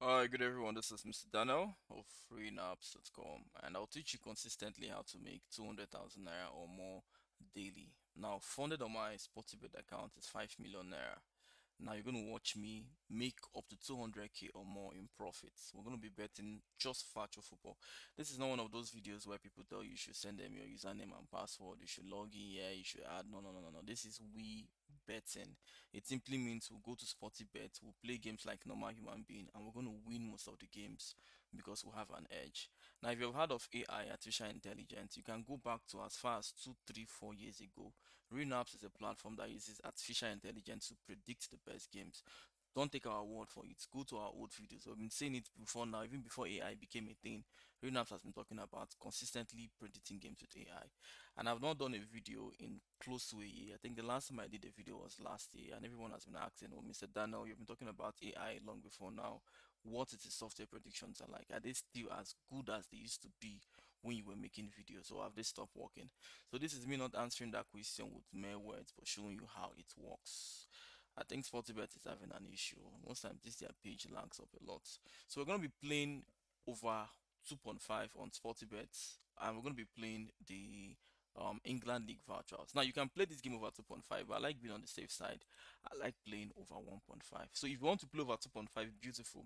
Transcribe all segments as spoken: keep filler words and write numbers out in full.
Alright, good everyone, this is Mister Daniel of Real Naps dot com, and I'll teach you consistently how to make two hundred thousand Naira or more daily. Now, funded on my SportyBet account is five million Naira. Now, you're going to watch me make up to two hundred K or more in profits. We're going to be betting just factual football. This is not one of those videos where people tell you you should send them your username and password, you should log in here, you should add. No, no, no, no, no. This is we betting. It simply means we'll go to SportyBet, we'll play games like normal human being, and we're going to win most of the games because we have an edge. Now, if you've heard of A I, artificial intelligence, you can go back to as far as two, three, four years ago. RealNaps is a platform that uses artificial intelligence to predict the best games. Don't take our word for it. Go to our old videos. We've been saying it before now, even before A I became a thing. RealNaps has been talking about consistently predicting games with A I. And I've not done a video in close to a year. I think the last time I did a video was last year, and everyone has been asking, "Oh, Mister Daniel, you've been talking about A I long before now. What is the software predictions are like? Are they still as good as they used to be when you were making videos, or have they stopped working?" So this is me not answering that question with mere words, but showing you how it works. I think SportyBet is having an issue. Most times this their page lags up a lot. So we're gonna be playing over two point five on SportyBet, and we're gonna be playing the um, England League vouchers. Now you can play this game over two point five, but I like being on the safe side. I like playing over one point five. So if you want to play over two point five, beautiful.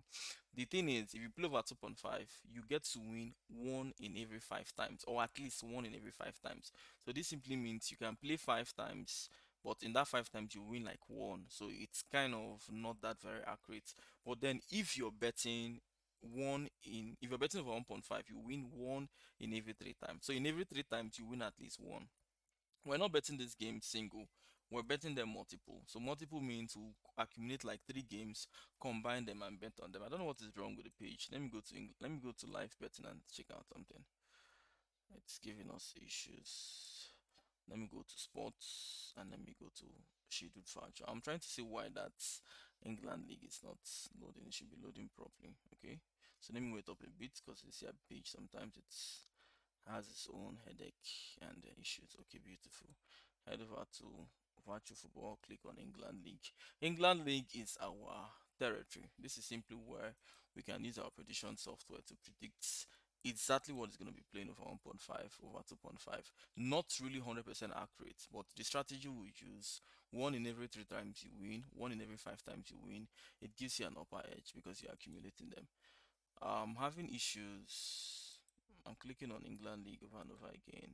The thing is, if you play over two point five, you get to win one in every five times, or at least one in every five times. So this simply means you can play five times, but in that five times you win like one, so it's kind of not that very accurate. But then if you're betting one in, if you're betting over one point five, you win one in every three times. So in every three times you win at least one. We're not betting this game single, we're betting them multiple. So multiple means we'll accumulate like three games, combine them and bet on them. I don't know what is wrong with the page. Let me go to England. Let me go to live betting and check out something. It's giving us issues. Let me go to sports and let me go to scheduled factor. I'm trying to see why that England League is not loading. It should be loading properly. Okay, so let me wait up a bit because this here page sometimes it has its own headache and issues. Okay, beautiful. Head over to virtual football, click on England League. England League is our territory. This is simply where we can use our prediction software to predict exactly what is going to be playing over one point five, over two point five. Not really one hundred percent accurate, but the strategy we use, one in every three times you win, one in every five times you win, it gives you an upper edge because you're accumulating them. I'm having issues. I'm clicking on England League over and over again.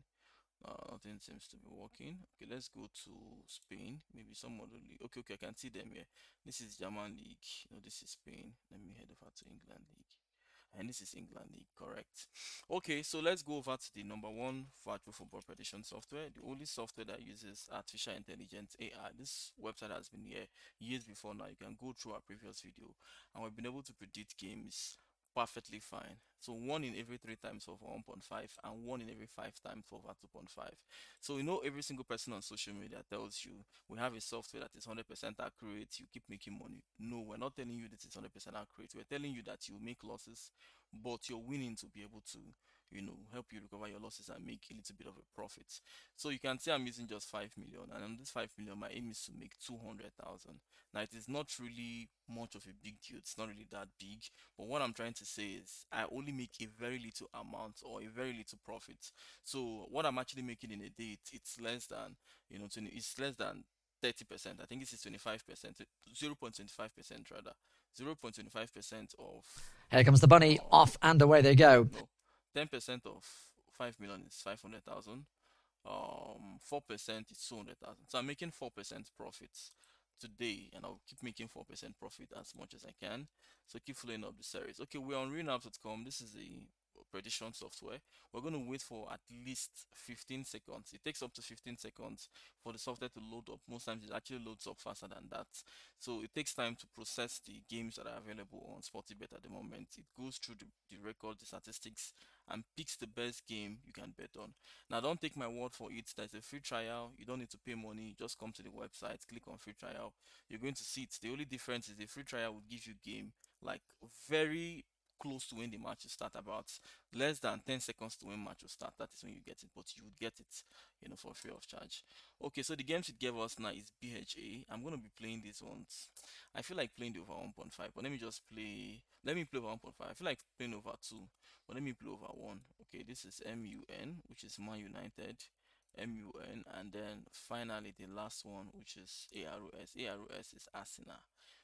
Uh, nothing seems to be working. Okay, let's go to Spain. Maybe some other league. Okay, okay, I can see them here. This is German League. No, this is Spain. Let me head over to England League. And this is England League, correct? Okay, so let's go over to the number one virtual football prediction software, the only software that uses artificial intelligence, A I. This website has been here years before now. You can go through our previous video, and we've been able to predict games perfectly fine. So one in every three times over one point five and one in every five times over two point five. So you know, every single person on social media tells you we have a software that is one hundred percent accurate, you keep making money. No, we're not telling you that it's one hundred percent accurate. We're telling you that you make losses, but you're willing to be able to, you know, help you recover your losses and make a little bit of a profit. So you can see I'm using just five million, and on this five million my aim is to make two hundred thousand. Now it is not really much of a big deal, it's not really that big, but what I'm trying to say is I only make a very little amount or a very little profit. So what I'm actually making in a day, it, it's less than, you know, it's less than thirty percent. I think this is twenty-five percent, zero point two five percent rather, zero point two five percent of. Here comes the bunny, oh, off and away they go. No, ten percent of five million is five hundred thousand. Um, four percent is two hundred thousand. So I'm making four percent profits today, and I'll keep making four percent profit as much as I can. So keep following up the series. Okay, we're on real naps dot com. This is the prediction software. We're going to wait for at least fifteen seconds. It takes up to fifteen seconds for the software to load up. Most times it actually loads up faster than that, so it takes time to process the games that are available on SportyBet at the moment. It goes through the, the record, the statistics, and picks the best game you can bet on. Now don't take my word for it. There's a free trial. You don't need to pay money. Just come to the website, click on free trial, you're going to see it. The only difference is the free trial will give you game like very close to when the match will start, about less than ten seconds to when match will start. That is when you get it, but you would get it, you know, for free of charge. Okay, so the games it gave us now is B H A. I'm going to be playing this one. I feel like playing the over one point five, but let me just play, let me play over one point five. I feel like playing over two, but let me play over one. Okay, this is M U N, which is Man United. M U N, and then finally the last one, which is A R O S. A R O S is Arsenal.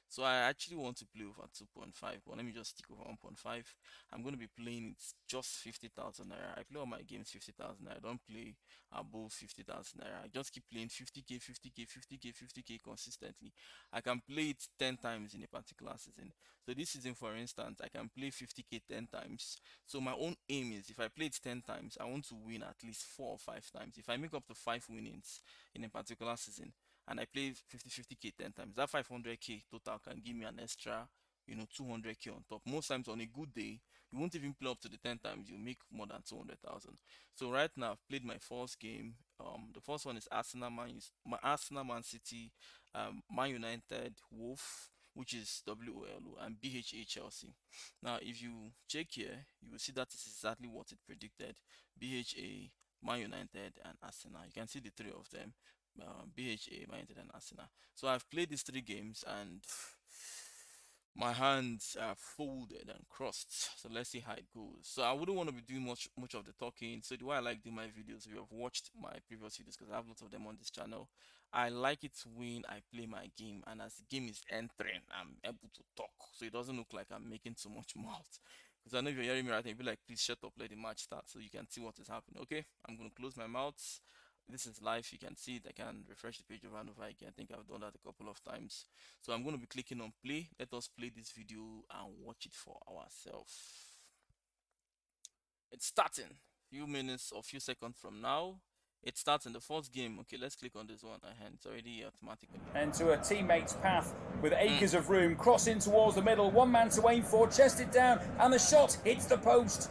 So I actually want to play over two point five, but let me just stick over one point five. I'm going to be playing it just fifty thousand naira. I play all my games fifty thousand naira. I don't play above fifty thousand naira. I just keep playing fifty K, fifty K, fifty K, fifty K consistently. I can play it ten times in a particular season. So this season, for instance, I can play fifty K ten times. So my own aim is, if I play it ten times, I want to win at least four or five times. If I make up to five winnings in a particular season, and I play fifty fifty K ten times, that five hundred K total can give me an extra, you know, two hundred K on top. Most times on a good day, you won't even play up to the ten times, you make more than two hundred thousand. So right now, I've played my first game. Um, the first one is Arsenal, Man, my Arsenal, Man City, um, Man United, Wolf, which is W O L O, and B H A Chelsea. Now, if you check here, you will see that this is exactly what it predicted. B H A, Man United, and Arsenal. You can see the three of them. Uh, B H A, Man United, and Arsenal. So I've played these three games and my hands are folded and crossed. So let's see how it goes. So I wouldn't want to be doing much much of the talking. So the way I like doing my videos, if you have watched my previous videos, because I have lots of them on this channel, I like it when I play my game, and as the game is entering, I'm able to talk. So it doesn't look like I'm making too much mouth. Because I know if you're hearing me right now, you'll be like, please shut up, let the match start so you can see what is happening. Okay, I'm going to close my mouth. This is live, you can see it. I can refresh the page over and over again. I think I've done that a couple of times. So I'm going to be clicking on play. Let us play this video and watch it for ourselves. It's starting. Few minutes or few seconds from now, it starts in the first game. Okay, let's click on this one. It's already automatically. And to a teammate's path with acres mm. of room. Cross in towards the middle. One man to aim for. Chested down. And the shot hits the post.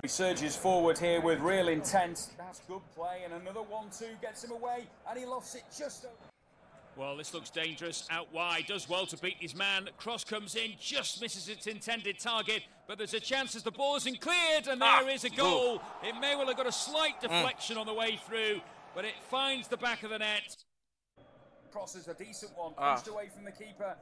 He surges forward here with real intent. That's good play, and another one two gets him away, and he lofts it just over. Well, this looks dangerous out wide. Does well to beat his man. Cross comes in, just misses its intended target, but there's a chance as the ball isn't cleared, and there ah, is a goal. Ooh. It may well have got a slight deflection mm. on the way through, but it finds the back of the net. Cross is a decent one, ah. pushed away from the keeper.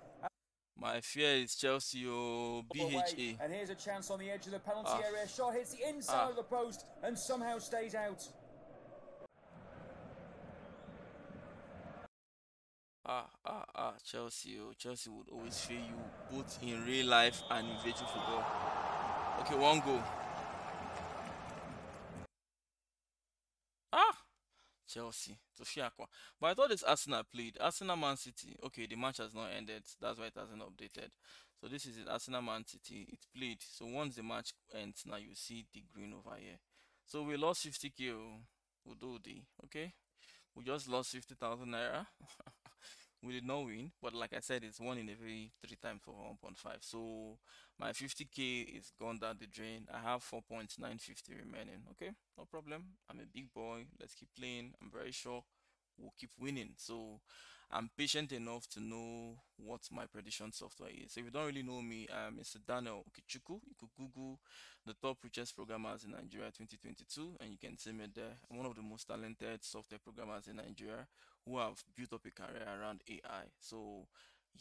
My fear is Chelsea or B H A. And here's a chance on the edge of the penalty ah. area. Shot hits the inside ah. of the post and somehow stays out. Ah, ah, ah, Chelsea. Oh, Chelsea would always fail you both in real life and in virtual football. Okay, one goal. Ah! Chelsea, Tofiakwa. But I thought it's Arsenal played. Arsenal, Man City. Okay, the match has not ended. That's why it hasn't updated. So this is it. Arsenal, Man City. It's played. So once the match ends, now you see the green over here. So we lost fifty K. Udodi. Okay, we just lost fifty thousand naira. We did not win, but like I said, it's one in every three times for one point five. So my fifty K is gone down the drain. I have four point nine five zero remaining. Okay, no problem. I'm a big boy. Let's keep playing. I'm very sure we'll keep winning. So I'm patient enough to know what my prediction software is. So if you don't really know me, I'm Mister Daniel Kechukwu. You could Google the top richest programmers in Nigeria twenty twenty-two, and you can see me there. I'm one of the most talented software programmers in Nigeria who have built up a career around A I. So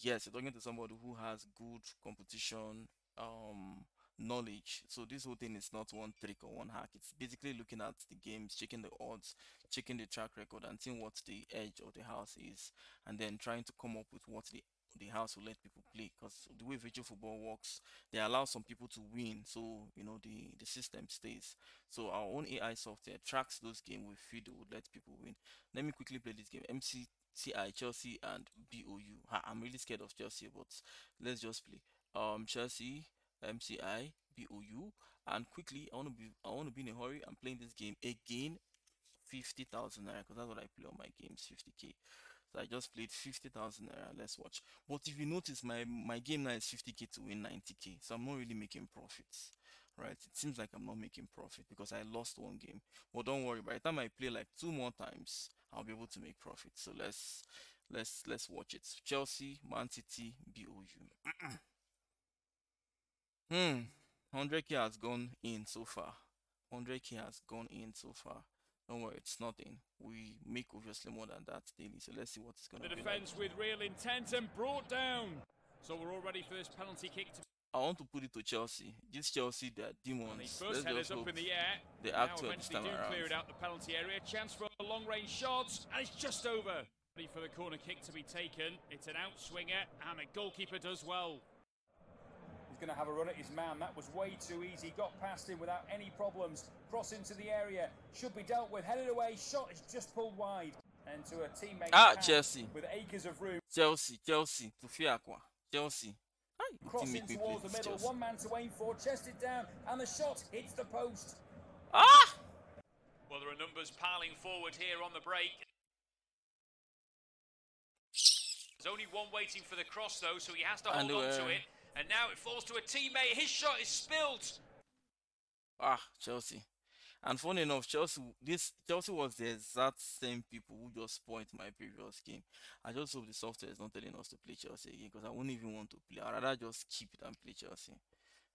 yes, you're talking to somebody who has good competition um knowledge. So this whole thing is not one trick or one hack. It's basically looking at the games, checking the odds, checking the track record, and seeing what the edge of the house is, and then trying to come up with what the the house will let people play. Because the way virtual football works, they allow some people to win, so you know the the system stays. So our own A I software tracks those games we feel they would let people win. Let me quickly play this game. M C I, Chelsea, and B O U. I'm really scared of Chelsea, but let's just play. Um, Chelsea, M C I, B O U, and quickly I want to be I want to be in a hurry. I'm playing this game again, fifty thousand naira, because that's what I play on my games, fifty k. So I just played fifty thousand naira. Let's watch. But if you notice, my my game now is fifty k to win ninety k. So I'm not really making profits, right? It seems like I'm not making profit because I lost one game. But don't worry. By the time I play like two more times, I'll be able to make profit. So let's let's let's watch it. Chelsea, Man City, B O U. Hmm, one hundred K has gone in so far. one hundred K has gone in so far. Don't worry, it's nothing. We make obviously more than that daily, so let's see what's going to be. The defense like with real intent and brought down. So we're already first penalty kick. To I want to put it to Chelsea. This Chelsea, they are demons. Let's just hope they act well this time around. Cleared out the penalty area. Chance for a long-range shot, and it's just over. Ready for the corner kick to be taken. It's an outswinger, and the goalkeeper does well. He's going to have a run at his man. That was way too easy. Got past him without any problems. Cross into the area. Should be dealt with. Headed away. Shot is just pulled wide. And to a teammate. Ah, Chelsea. With acres of room. Chelsea, Chelsea. Tufiakwa. Chelsea. Hi. Crossing teammate towards the middle. Chelsea. One man to aim for. Chested down. And the shot hits the post. Ah! Well, there are numbers piling forward here on the break. There's only one waiting for the cross, though, so he has to hold on to it. And now it falls to a teammate. His shot is spilled. Ah, Chelsea. And funny enough, Chelsea this Chelsea was the exact same people who just spoiled my previous game. I just hope the software is not telling us to play Chelsea again, because I wouldn't even want to play. I'd rather just keep it and play Chelsea.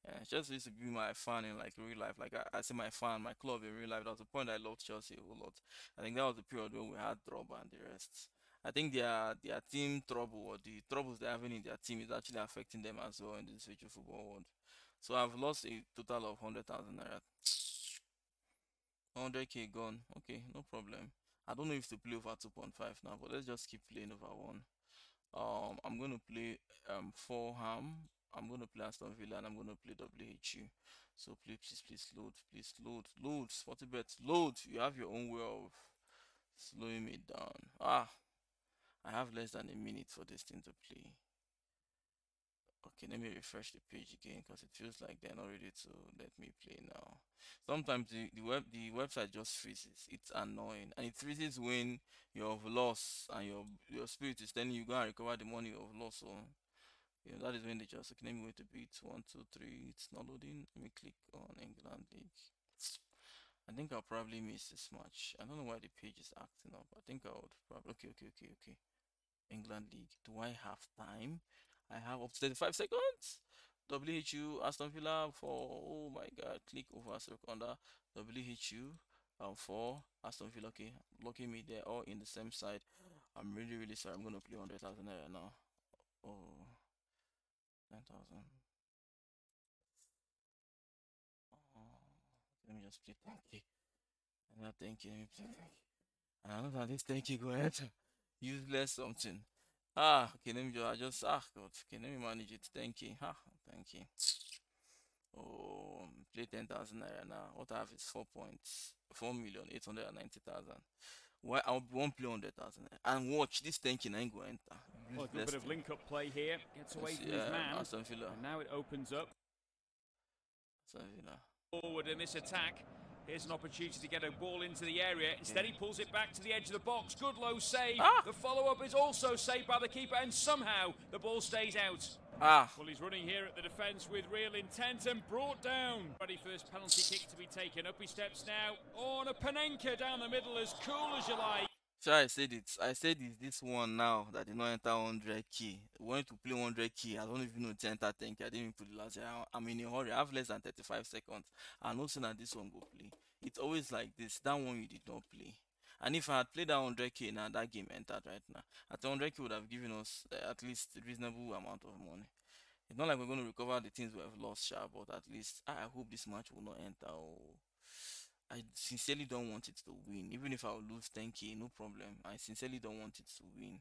Yeah, Chelsea used to be my fan in like real life. Like I, I say my fan, my club in real life. That was the point I loved Chelsea a whole lot. I think that was the period when we had Drogba and the rest. I think their their team trouble or the troubles they're having in their team is actually affecting them as well in this future football world. So I've lost a total of one hundred thousand naira. one hundred K gone. Okay, no problem. I don't know if to play over two point five now, but let's just keep playing over one. Um, I'm going to play um, Fulham. I'm going to play Aston Villa and I'm going to play W H U. So please, please, please load. Please load. Load. SportyBet. Load. You have your own way of slowing me down. Ah. I have less than a minute for this thing to play. Okay, let me refresh the page again because it feels like they're not ready to let me play now. Sometimes the, the web the website just freezes. It's annoying, and it freezes when you have lost and your your spirit is telling you go and recover the money you have lost. So you know that is when they just okay. Let me wait a bit. One, two, three. It's not loading. Let me click on England League. I think I'll probably miss this match. I don't know why the page is acting up. I think I would probably okay, okay, okay, okay. England League. Do I have time? I have up to thirty-five seconds. W H U Aston Villa for oh my god, click over circle under W H U um, for Aston Villa. Okay, blocking me there all in the same side. I'm really really sorry. I'm gonna play one hundred thousand right now. Oh, nine thousand. Oh, let me just play ten K. I'm not thinking. Let me play ten K. I don't know how this ten K go ahead. Useless something. Ah, okay, let me just, I just, ah, God, okay, let me manage it. Thank you. Ah, thank you. Oh, play ten thousand naira now. What I have is four point four million, eight hundred ninety thousand. Why, I won't play one hundred thousand. And watch this tanking, I ain't going to enter. Well, a good bit of link up play here. Gets away from his man. Aston Villa. And now it opens up. Aston Villa. Forward in this attack. Here's an opportunity to get a ball into the area. Instead, he pulls it back to the edge of the box. Good low save. Ah. The follow-up is also saved by the keeper, and somehow the ball stays out. Ah. Well, he's running here at the defence with real intent and brought down. Ready for this penalty kick to be taken. Up he steps now. On oh, a Panenka down the middle, as cool as you like. So I said it. I said it's this one now that did not enter one hundred K. I wanted to play one hundred K. I don't even know to enter ten K. I didn't even put it last year. I'm in a hurry. I have less than thirty-five seconds. I know soon that this one go play. It's always like this. That one you did not play. And if I had played that one hundred K now, that game entered right now. At one hundred K would have given us uh, at least a reasonable amount of money. It's not like we're going to recover the things we have lost, sharp, but at least I hope this match will not enter. Oh. I sincerely don't want it to win. Even if I will lose ten K, no problem. I sincerely don't want it to win.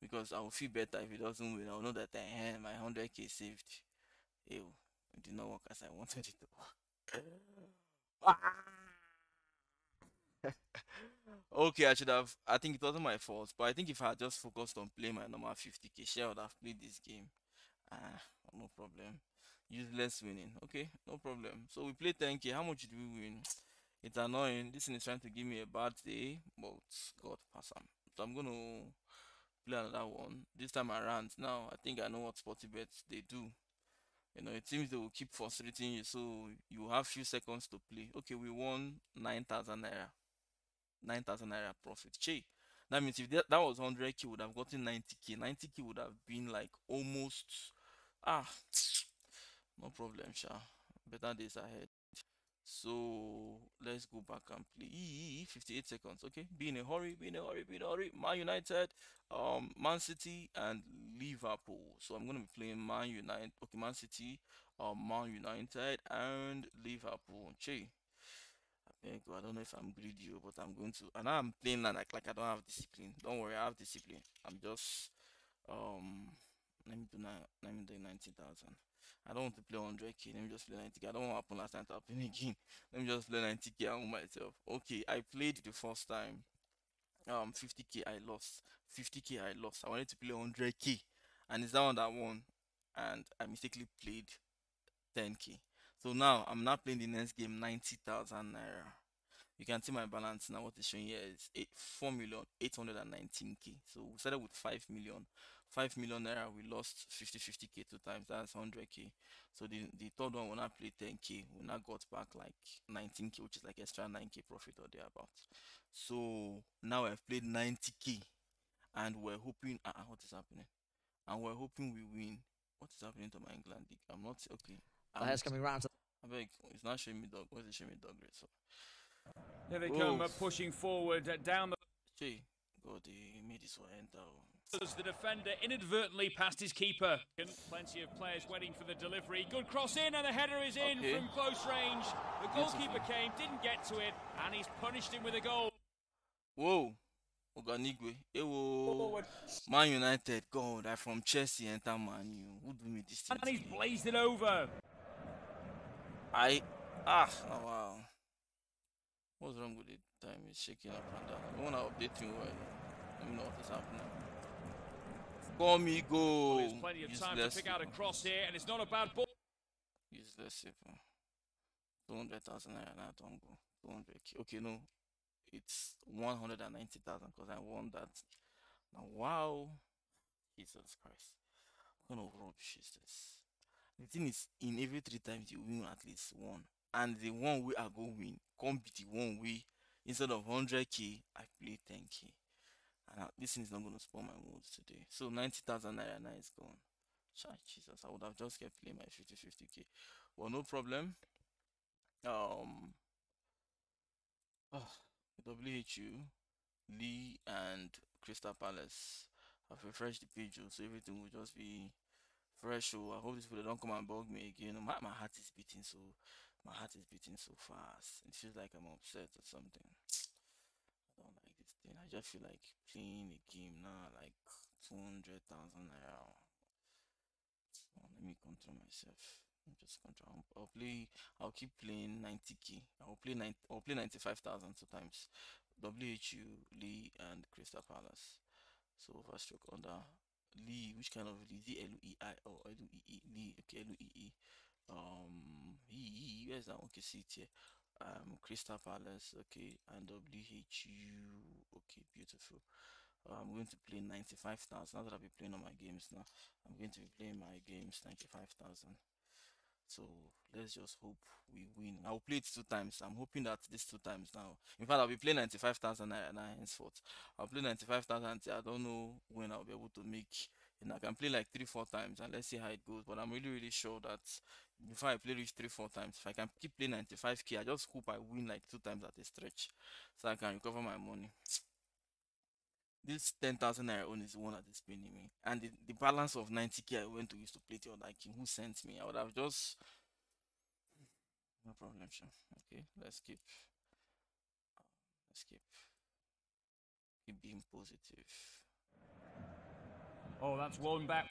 Because I will feel better if it doesn't win. I will know that I had my one hundred K saved. Ew, it did not work as I wanted it to work. Okay, I should have. I think it wasn't my fault. But I think if I had just focused on playing my normal fifty K share, I would have played this game. Ah, no problem. Useless winning. Okay, no problem. So we play ten K. How much did we win? It's annoying. This thing is trying to give me a bad day, but God, pass am. So I'm going to play another one. This time around, now I think I know what SportyBet they do. You know, it seems they will keep frustrating you, so you have few seconds to play. Okay, we won nine thousand naira. nine thousand naira profit. Che, that means if that, that was one hundred K, would have gotten ninety K. ninety K would have been like almost. Ah, No problem, sha. Better days ahead. So let's go back and play. fifty-eight seconds. Okay, be in a hurry, be in a hurry, be in a hurry. Man United, um, Man City, and Liverpool. So I'm gonna be playing Man United. Okay, Man City, um, Man United, and Liverpool. Che, I don't know if I'm greedy, but I'm going to. And I'm playing like like I don't have discipline. Don't worry, I have discipline. I'm just um. Let me do nine, let me do ninety thousand. I don't want to play one hundred K. Let me just play ninety K. I don't want to happen last time to happen again. Let me just play ninety K on myself. Okay, I played the first time. Um, fifty K I lost. fifty K I lost. I wanted to play one hundred K, and it's that one that won, and I mistakenly played ten K. So now I'm not playing the next game ninety thousand naira. You can see my balance now. What is showing here is four million eight hundred nineteen K. So we started with five million. five million naira, we lost fifty fifty K two times. That's one hundred K. So the, the third one, when I played ten K, we now got back like nineteen K, which is like extra nine K profit or thereabouts. So now I've played ninety K and we're hoping. Uh, what is happening? And we're hoping we win. What is happening to my England league? I'm not okay. The head's coming round. I beg. It's not showing me dog. What's it showing me dog? Right? So. Here they come, oh. Pushing forward uh, down the. Gee, God, he made his way enter. The defender inadvertently past his keeper. Plenty of players waiting for the delivery. Good cross in, and the header is in okay. From close range. The goalkeeper came, didn't get to it, and he's punished him with a goal. Whoa, Oganigwe, Ewo, Man United, God, I from Chelsea enter Man U. Who do me this thing? And he's blazed it over. I ah oh, wow. What's wrong with the time? It's shaking up and down. I want to update you. Right? Let me know what is happening. Call me goal. Well, there's plenty of time to pick out a cross here, and it's not a bad ball. Useless. two hundred thousand. I don't go. two hundred K. Okay, no. It's one hundred ninety thousand because I won that. Now, wow. Jesus Christ. What kind of rubbish is this? The thing is, in every three times, you win at least one. And the one way I go win, come be the one way. Instead of one hundred K, I play ten K. And I, this thing is not going to spoil my mood today. So ninety thousand naira now is gone. Chai, Jesus, I would have just kept playing my fifty fifty K. Well, no problem. Um, oh, W H U, Lee, and Crystal Palace have refreshed the page, so everything will just be fresh. So I hope these people don't come and bug me again. My, my heart is beating so. My heart is beating so fast. It feels like I'm upset or something. I don't like this thing. I just feel like playing the game now, like two hundred thousand naira. Oh, let me control myself. I'm just control. I'll play. I'll keep playing ninety K. I'll play ninety. I'll play ninety-five thousand two times. W H U, Lee, and Crystal Palace. So overstroke under Lee. Which kind of Lee? Z L E I or L E E Lee? Okay, L E E. Um, he, he, where's that? Okay, see it here. Um, Crystal Palace, okay, and W H U, okay, beautiful. Uh, I'm going to play ninety-five thousand. Now that I'll be playing on my games now, I'm going to be playing my games ninety-five thousand. So let's just hope we win. I'll play it two times. I'm hoping that this two times now. In fact, I'll be playing ninety-five thousand and henceforth. I'll play ninety-five thousand. I don't know when I'll be able to make. And I can play like three, four times, and let's see how it goes. But I'm really, really sure that before I play this three, four times, if I can keep playing ninety-five K, I just hope I win like two times at a stretch, so I can recover my money. This ten thousand I own is the one that is paying me, and the, the balance of ninety K I went to use to play the other game. Who sent me? I would have just no problem. Sure. Okay, let's keep, let's keep, keep being positive. Oh, that's one back.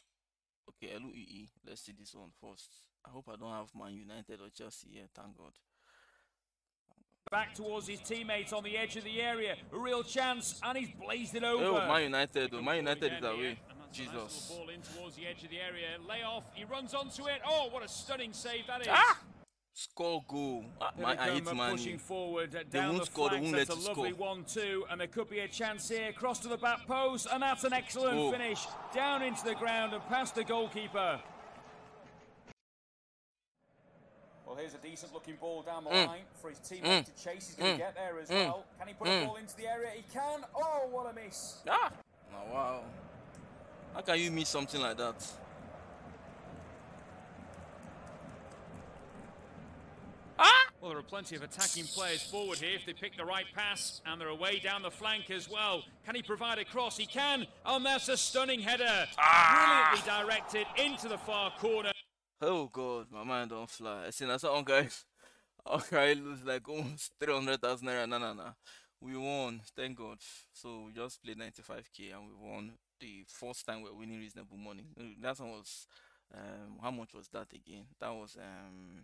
Okay, L U E E. Let's see this one first. I hope I don't have Man United or Chelsea here. Thank God. Back towards his teammates on the edge of the area. A real chance, and he's blazed it over. Oh, Man United. Oh, Man United is away. Jesus. Nice ball in towards the edge of the area. Layoff. He runs onto it. Oh, what a stunning save that is. Ah! Score goal. My, I hit Man. Pushing forward, uh, down they won't the score. They won't let you score. That's a lovely one two, and there could be a chance here. Cross to the back post, and that's an excellent oh. finish. Down into the ground and past the goalkeeper. Well, here's a decent-looking ball down the mm. line for his teammate mm. to chase. He's going to mm. get there as mm. well. Can he put mm. a ball into the area? He can. Oh, what a miss! Ah! Oh, wow. How can you miss something like that? there are plenty of attacking players forward here if they pick the right pass, and they're away down the flank as well. Can he provide a cross? He can, and that's a stunning header. Ah. Brilliantly directed into the far corner. Oh God, my mind don't fly. I seen that song, guys. Okay, I lose like almost three hundred thousand naira. No, no, no. We won, thank God. So we just played ninety-five K and we won the first time we were winning reasonable money. That one was, um, how much was that again? That was, um,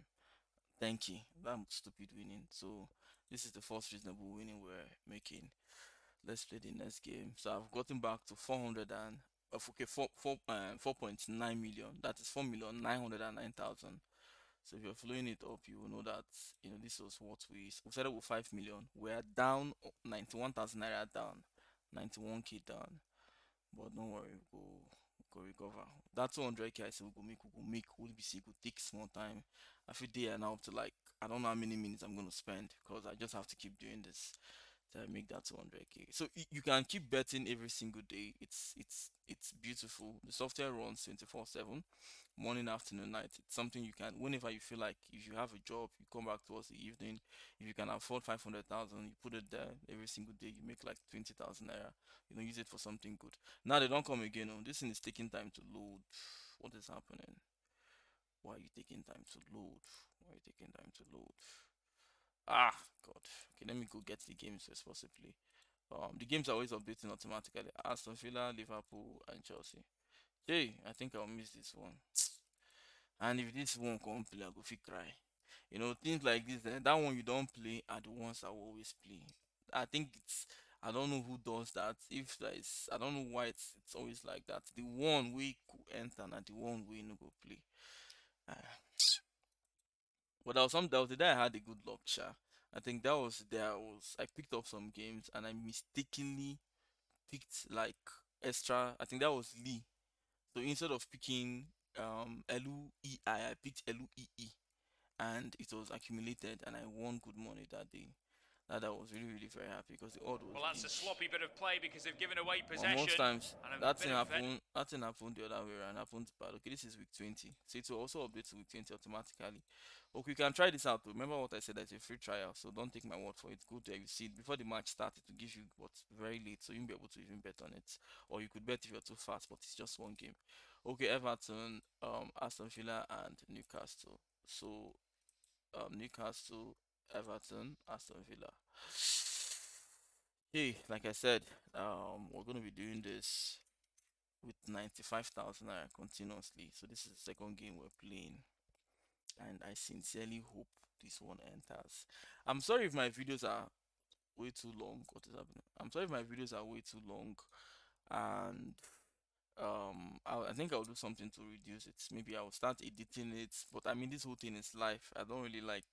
ten K. That stupid winning. So this is the first reasonable winning we're making. Let's play the next game. So I've gotten back to four hundred and, okay, four point nine million. That is four million nine hundred nine thousand. So if you're following it up, you will know that, you know, this was what we, we started with five million. We're down ninety-one thousand naira, down ninety-one K down, but don't worry, we'll go recover that two hundred K. I said we'll go make, we'll go make, we'll be sick, we'll take small time. I feel day and out to like, I don't know how many minutes I'm gonna spend, because I just have to keep doing this to make that two hundred K. So you can keep betting every single day. It's it's it's beautiful. The software runs twenty-four seven, morning, afternoon, night. It's something you can, whenever you feel like. If you have a job, you come back towards the evening. If you can afford five hundred thousand, you put it there every single day. You make like twenty thousand naira. You know, use it for something good. Now they don't come again. Oh, this thing is taking time to load. What is happening? Why are you taking time to load? Why are you taking time to load? Ah, God. Okay, let me go get the games responsibly. Um, the games are always updating automatically. Aston Villa, Liverpool, and Chelsea. Hey, I think I'll miss this one. And if this one can't play, I'll go fit cry. You know, things like this, that one you don't play are the ones I will always play. I think it's, I don't know who does that. If there is, I don't know why it's, it's always like that. The one we could enter, and the one we no go play. Uh, But there was some doubt that I had a good luck, sha. I think that was there. I was I picked up some games and I mistakenly picked like extra. I think that was Lee. So instead of picking um L U E I, I picked L U E E, and it was accumulated and I won good money that day. That I was really, really very happy because the odd was. Well, that's in. A sloppy bit of play because they've given away possession. Well, most times that thing happened. That thing happened the other way around. Happened bad. Okay, this is week twenty, so it will also update to week twenty automatically. Okay, you can try this out. Remember what I said? That's a free trial, so don't take my word for it. Go there, you see it before the match started to give you what's very late, so you'll be able to even bet on it, or you could bet if you're too fast. But it's just one game. Okay, Everton, um, Aston Villa, and Newcastle. So, um, Newcastle. Everton, Aston Villa. Hey, like I said, um, we're going to be doing this with ninety-five thousand continuously. So this is the second game we're playing, and I sincerely hope this one enters. I'm sorry if my videos are way too long. What is happening? I'm sorry if my videos are way too long, and um, I, I think I'll do something to reduce it. Maybe I'll start editing it. But I mean, this whole thing is life. I don't really like.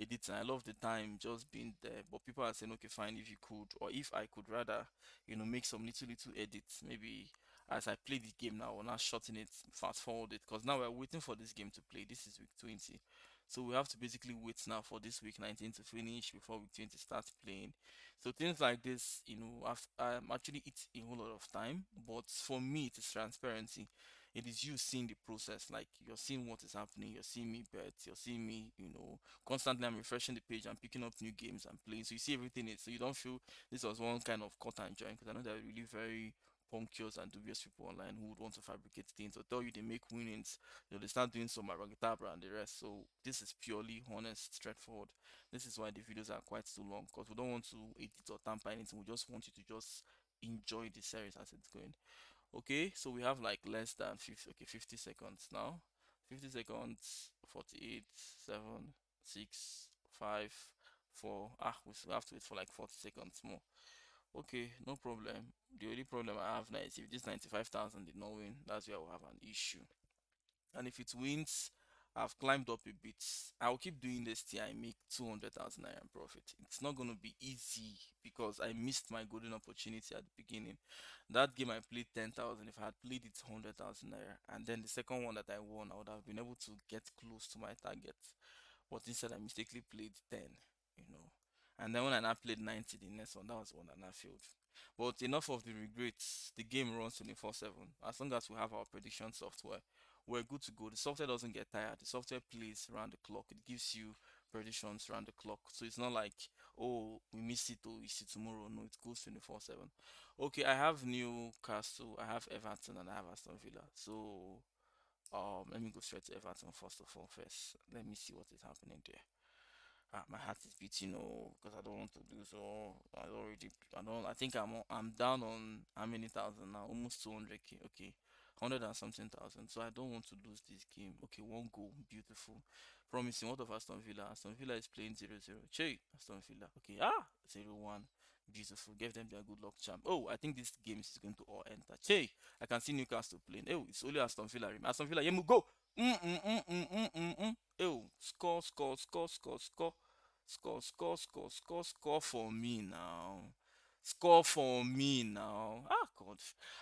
Edits, and I love the time just being there, but people are saying, okay, fine, if you could, or if I could rather, you know, make some little little edits. Maybe as I play the game now, we're not shorting it, fast forward it, because now we're waiting for this game to play. This is week twenty, so we have to basically wait now for this week nineteen to finish before week twenty starts playing. So things like this, you know, I've, I'm actually it's a whole lot of time, but for me it is transparency. It is you seeing the process, like you're seeing what is happening, you're seeing me bet, you're seeing me, you know, constantly I'm refreshing the page, I'm picking up new games, I'm playing, so you see everything in it, so you don't feel this was one kind of cut and join, because I know there are really very punctilious and dubious people online who would want to fabricate things or tell you they make winnings, you know, they start doing some abracadabra and the rest. So this is purely honest, straightforward. This is why the videos are quite so long, because we don't want to edit or tamper anything, we just want you to just enjoy the series as it's going. Okay, so we have like less than fifty, okay, fifty seconds now. fifty seconds, forty-eight, seven, six, five, four. Ah, we still have to wait for like forty seconds more. Okay, no problem. The only problem I have now is if this ninety-five thousand did not win, that's where we'll have an issue. And if it wins, I've climbed up a bit. I'll keep doing this till I make two hundred thousand naira profit. It's not going to be easy because I missed my golden opportunity at the beginning. That game I played ten thousand. If I had played it one hundred thousand naira, and then the second one that I won, I would have been able to get close to my target. But instead, I mistakenly played ten, you know. And then when I now played ninety, the next one, that was one that I failed. But enough of the regrets. The game runs twenty-four seven. As long as we have our prediction software, we're good to go. The software doesn't get tired. The software plays around the clock. It gives you predictions around the clock. So it's not like, oh, we missed it, oh, we see tomorrow. No, it goes twenty-four seven. Okay, I have Newcastle, I have Everton, and I have Aston Villa. So um, let me go straight to Everton first of all. First, let me see what is happening there. Ah, my heart is beating, oh, because I don't want to do so. I already, I don't. I think I'm, I'm down on how many thousand now? Almost two hundred K. Okay. Hundred and something thousand, so I don't want to lose this game. Okay, one goal, beautiful, promising. What of Aston Villa? Aston Villa is playing zero zero. Che, Aston Villa. Okay, ah, zero one, beautiful. Give them their good luck charm. Oh, I think this game is going to all enter. Che, I can see Newcastle playing. Oh, it's only Aston Villa. Aston Villa, yeah, go. Mm mm mm mm mm mm mm. Oh, score, score, score, score, score, score, score, score, score, score for me now. Score for me now. Ah, God.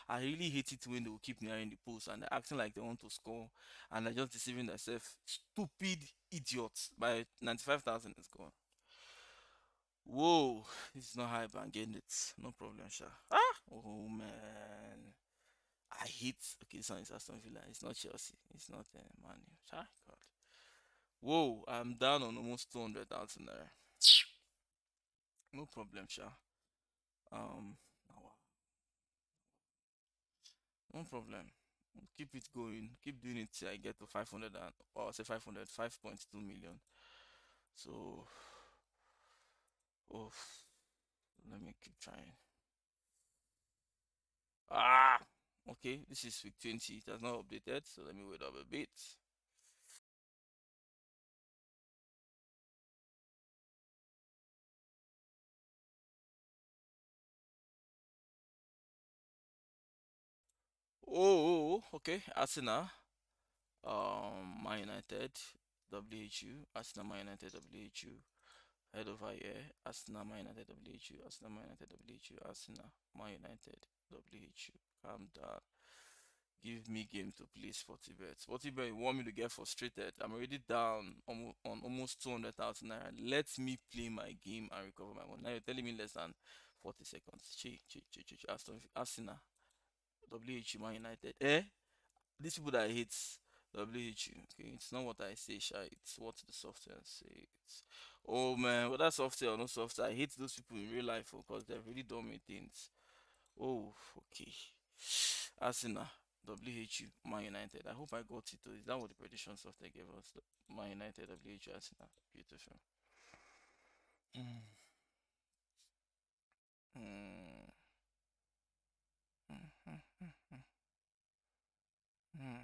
I really hate it when they will keep nearing the post and they're acting like they want to score and they're just deceiving themselves. Stupid idiots. By ninety-five thousand, it's gone. Whoa. This is not hype. I'm getting it. No problem, sure. Ah! Oh, man. I hate. Okay, this one is Aston Villa. It's not Chelsea. It's not uh, Man U. Sure. God. Whoa. I'm down on almost two hundred thousand there. No problem, sure. Um, no problem. Keep it going. Keep doing it till I get to five hundred and or say five hundred, five point two million. So, oh, let me keep trying. Ah, okay. This is week twenty. It has not updated, so let me wait up a bit. Oh, okay. Arsenal, um, Man United, W H U, Arsenal, Man United, W H U, head over here, Arsenal, Man United, W H U, Arsenal, Man United, W H U, Arsenal, Man United, W H U. Calm down. Give me game to play SportyBet. SportyBet, you want me to get frustrated? I'm already down on, on almost two hundred thousand naira. Let me play my game and recover my money. Now you're telling me less than forty seconds. Che, che, che, che, che. Arsenal. W H U, Man United. Eh? These people that hate W H U. Okay, it's not what I say, Sha. It's what the software says. Oh man, whether software or no software, I hate those people in real life because they're really dumb things. Oh, okay. Arsenal, W H U, Man United. I hope I got it. Is that what the prediction software gave us? Man United, W H U, Arsenal. Beautiful. Mm. Mm. Mm-hmm, mm-hmm. Mm.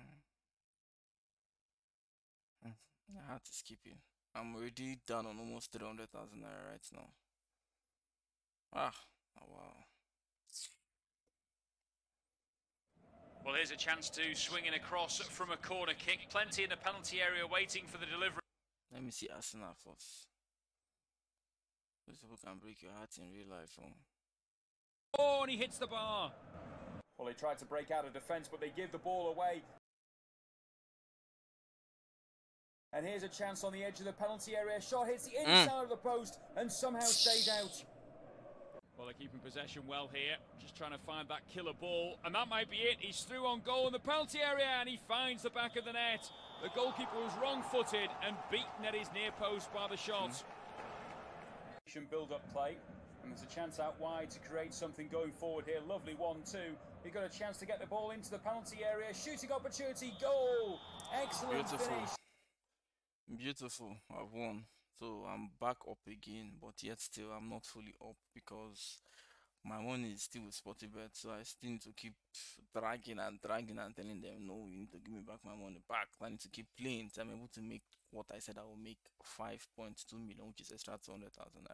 Mm-hmm. I had to skip it. I'm already down on almost three hundred thousand naira right now. Ah, oh, wow. Well, here's a chance to swing in across from a corner kick. Plenty in the penalty area waiting for the delivery. Let me see Arsenal first. Those people can break your heart in real life. Oh, oh and he hits the bar. Well, they tried to break out of defence, but they give the ball away. And here's a chance on the edge of the penalty area. Shot hits the inside mm. of the post and somehow stays out. Well, they're keeping possession well here. Just trying to find that killer ball. And that might be it. He's through on goal in the penalty area and he finds the back of the net. The goalkeeper was wrong-footed and beaten at his near post by the shot. Mm. Build-up play. And there's a chance out wide to create something going forward here. Lovely one two. He got a chance to get the ball into the penalty area. Shooting opportunity. Goal. Excellent Beautiful. finish. Beautiful. I've won. So I'm back up again. But yet still I'm not fully up because my money is still with SportyBet. So I still need to keep dragging and dragging and telling them, no, you need to give me back my money back. I need to keep playing. So I'm able to make what I said I will make, five point two million, which is extra two hundred thousand.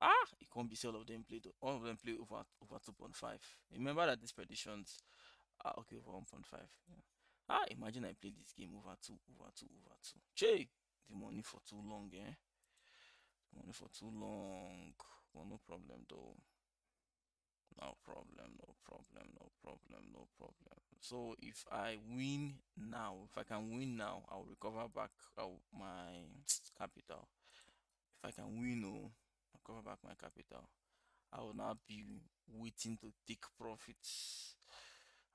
Ah, it can't be so all of them play all of them play over over two point five. Remember that these predictions are okay over one point five. Yeah. Ah, imagine I play this game over two, over two, over two. Che, the money for too long, eh? The money for too long. Well, no problem though. No problem, no problem, no problem, no problem. So if I win now, if I can win now, I'll recover back my capital. If I can win, oh, I'll cover back my capital. I will not be waiting to take profits.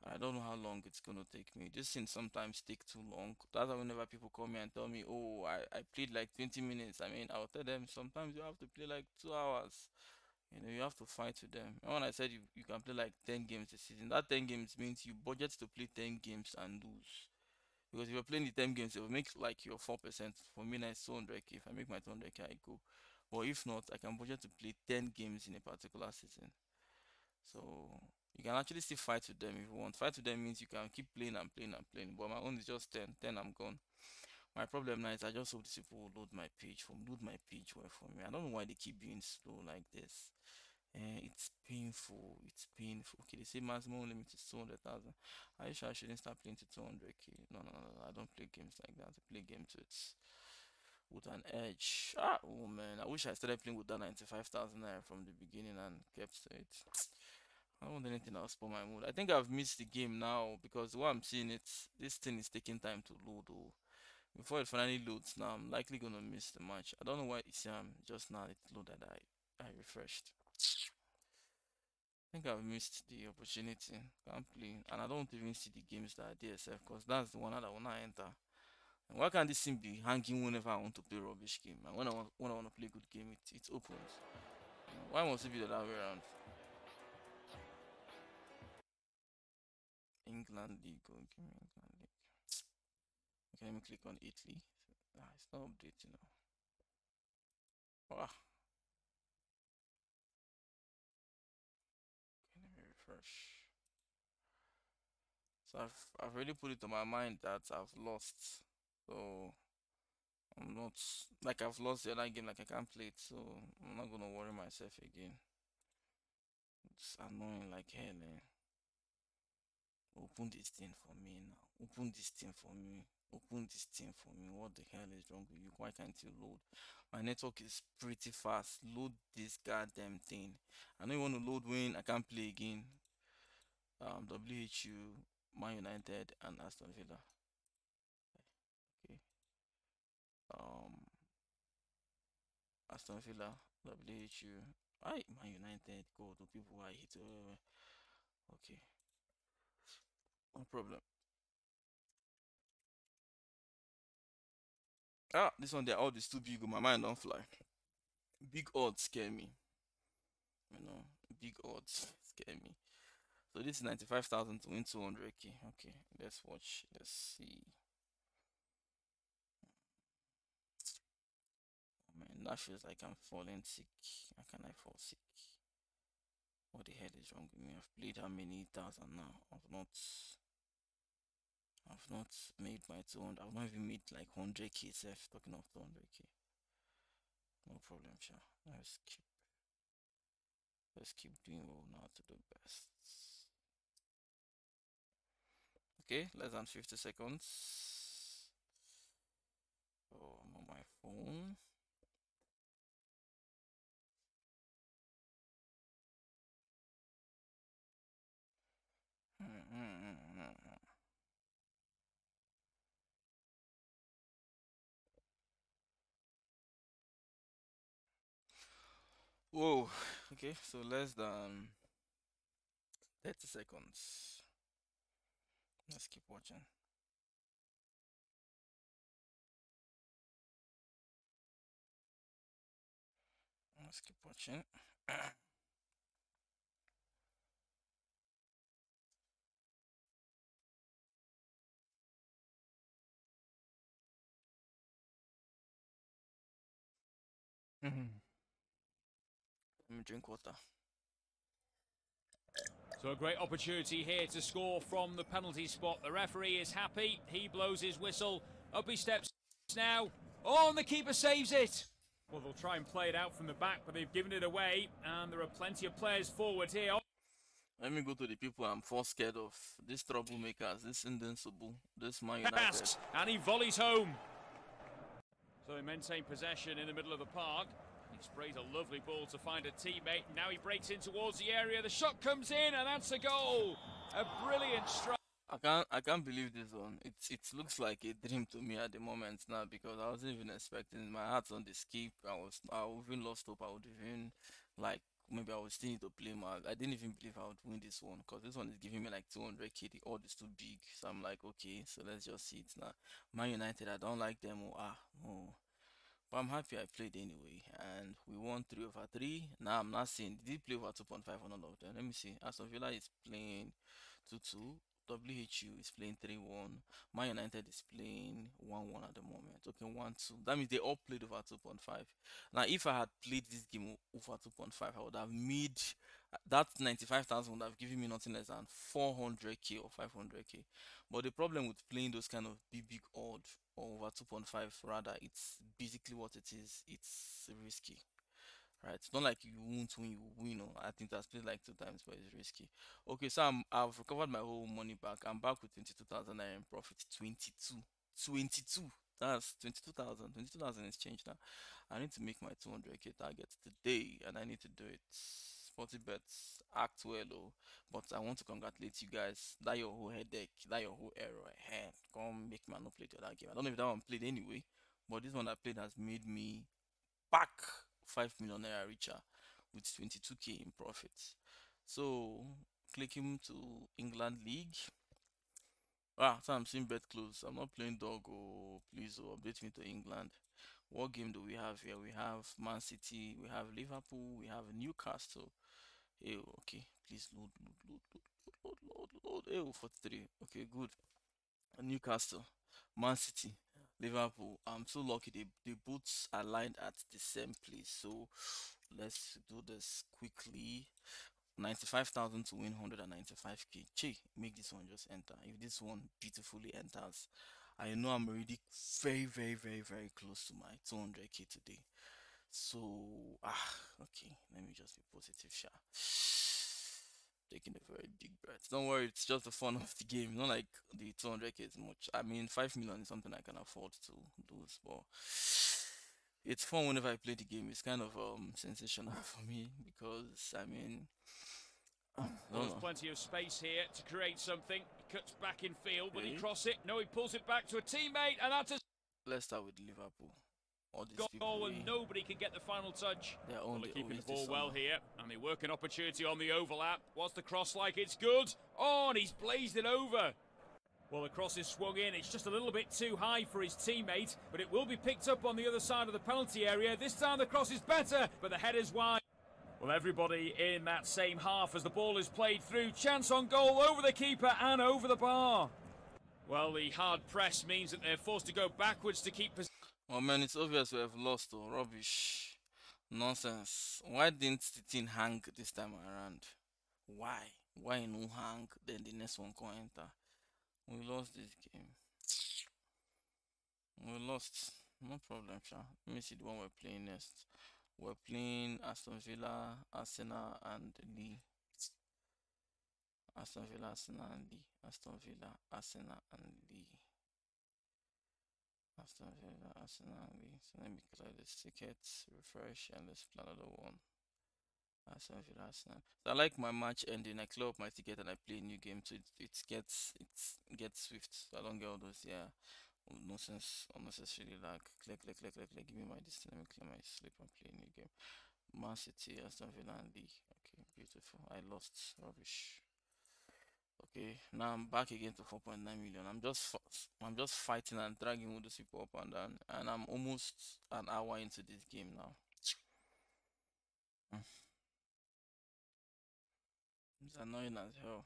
I don't know how long it's going to take me. These things sometimes take too long. That's why whenever people call me and tell me, oh, I, I played like twenty minutes. I mean, I'll tell them sometimes you have to play like two hours. You know, you have to fight with them. And when I said you, you can play like ten games a season, that ten games means you budget to play ten games and lose. Because if you're playing the ten games, it will make like your four percent. For me, nice two hundred K. If I make my two hundred K, I go. Or if not, I can budget to play ten games in a particular season. So you can actually still fight with them if you want. Fight with them means you can keep playing and playing and playing. But my own is just ten, ten, I'm gone. My problem now is I just hope these people will load my page from load my page away from me. I don't know why they keep being slow like this. Uh, it's painful. It's painful. Okay, they say maximum limit is two hundred thousand. I wish I shouldn't start playing to two hundred K. No, no, no, no. I don't play games like that. I play games with, with an edge. Ah, oh man. I wish I started playing with that ninety-five thousand from the beginning and kept it. I don't want anything else for my mood. I think I've missed the game now because what I'm seeing it, this thing is taking time to load. Oh, before it finally loads now, I'm likely gonna miss the match. I don't know why it's um just now it loaded. I I refreshed. I think I've missed the opportunity. Can't play, and I don't even see the games that are D S F because that's the one that I wanna enter. And why can't this thing be hanging whenever I want to play rubbish game? And when I want when I want to play good game, it it opens. Why must it be the other way around? England League, okay, England League. Okay, let me click on Italy. Ah, it's not updating now. Wow. Okay, let me refresh. So I've I've already put it to my mind that I've lost. So I'm not like I've lost the other game, like I can't play it, so I'm not gonna worry myself again. It's annoying like hell, eh? Open this thing for me now. Open this thing for me. Open this thing for me. What the hell is wrong with you? Why can't you load? My network is pretty fast. Load this goddamn thing. I know you want to load when I can't play again. Um, W H U, Man United, and Aston Villa. Okay. Um, Aston Villa, W H U. I Man United. Go to people I hate. Uh, okay. No problem. Ah, this one, the odd is too big. My mind don't fly. Big odds scare me. You know, big odds scare me. So this is ninety-five thousand to win two hundred K. Okay, let's watch. Let's see. Oh, man, that feels like I'm falling sick. How can I fall sick? What the hell is wrong with me? I've played how many thousand now? I've not... I've not made my two hundred. I've not even made like one hundred K itself. Talking of two hundred K. No problem, sure. Let's keep... Let's keep doing well now to the best. Okay, less than fifty seconds. Oh, I'm on my phone. Whoa, okay, so less than thirty seconds. Let's keep watching. Let's keep watching. Mm-hmm. Let me drink water. So a great opportunity here to score from the penalty spot. The referee is happy. He blows his whistle. Up he steps now. Oh, and the keeper saves it. Well, they'll try and play it out from the back, but they've given it away. And there are plenty of players forward here. Let me go to the people I'm for scared of. These troublemakers, this invincible, this Man United. And he volleys home. So they maintain possession in the middle of the park. He sprays a lovely ball to find a teammate. Now he breaks in towards the area. The shot comes in, and that's a goal. A brilliant strike. I can't, I can't believe this one. It's, it looks like a dream to me at the moment now because I wasn't even expecting. My heart's on the skip. I was, I even lost hope. I would even like maybe I would still need to play more. I didn't even believe I would win this one, because this one is giving me like two hundred K. The odd is too big, so I'm like, okay, so let's just see it now. Man United, I don't like them. Oh, ah, no. But I'm happy I played anyway, and we won three over three. Now I'm not seeing. Did he play over two point five on all of them? Let me see. Aston Villa is playing two two. W H U is playing three one. Man United is playing one one at the moment. Okay, one two. That means they all played over two point five. Now, if I had played this game over two point five, I would have made that ninety-five thousand would have given me nothing less than four hundred K or five hundred K. But the problem with playing those kind of big, big odd or over two point five, rather, it's basically what it is. It's risky. Right, it's not like you won't win, you win. I think that's played like two times, but it's risky. Okay, so I'm, I've recovered my whole money back. I'm back with twenty-two thousand naira in profit. twenty-two, twenty-two. That's twenty-two thousand. twenty-two thousand is changed now. I need to make my two hundred K target today, and I need to do it. SportyBet, act well, oh. But I want to congratulate you guys. That your whole headache, that your whole error. Hey, come make me not play the other game. I don't know if that one played anyway, but this one I played has made me back five million naira richer with twenty-two K in profit. So clicking to England League. Ah, so I'm seeing bet close. I'm not playing dog. Oh, please, oh, update me to England. What game do we have here? We have Man City, we have Liverpool, we have Newcastle. Hey, okay, please load, load, load, load, load, load. Hey, forty-three. Okay, good. Newcastle, Man City, Liverpool. I'm so lucky they, they both aligned at the same place. So let's do this quickly. ninety-five thousand to win one hundred ninety-five K. Che, make this one just enter. If this one beautifully enters, I know I'm already very, very, very, very close to my two hundred K today. So, ah, okay. Let me just be positive, sha. Taking a very big breath. Don't worry, it's just the fun of the game. Not like the two hundred K is much. I mean, five million is something I can afford to lose, but it's fun whenever I play the game. It's kind of um sensational for me because, I mean, I there's plenty of space here to create something. He cuts back in field. Will he cross it? No, he pulls it back to a teammate, and that's a... Let's start with Liverpool. All these goal and nobody can get the final touch. They're only well, keeping the ball well here, and they work an opportunity on the overlap. What's the cross like? It's good. Oh, and he's blazed it over. Well, the cross is swung in. It's just a little bit too high for his teammate, but it will be picked up on the other side of the penalty area. This time the cross is better, but the head is wide. Well, everybody in that same half as the ball is played through. Chance on goal over the keeper and over the bar. Well, the hard press means that they're forced to go backwards to keep possession. Oh man, it's obvious we have lost, oh, rubbish, nonsense. Why didn't the thing hang this time around? Why? Why no hang? Then the next one can enter. We lost this game. We lost. No problem, sha. Let me see the one we're playing next. We're playing Aston Villa, Arsenal, and Lee. Aston Villa, Arsenal, and Lee. Aston Villa, Arsenal, and Lee. After that, Arsenal. So let me collect this ticket, refresh, and let's plan another one. Aston Villa, Arsenal. So I like my match ending. I clear up my ticket and I play a new game, so it, it gets it gets swift. So I don't get all those yeah nonsense unnecessarily lag. Click, click, click, click, click. Give me my distance. Let me clear my sleep and play a new game. Man City, Aston Villa, and League. Okay, beautiful. I lost. Rubbish. Okay, now I'm back again to four point nine million. I'm just, I'm just fighting and dragging all those people up and down, and I'm almost an hour into this game now. It's annoying as hell.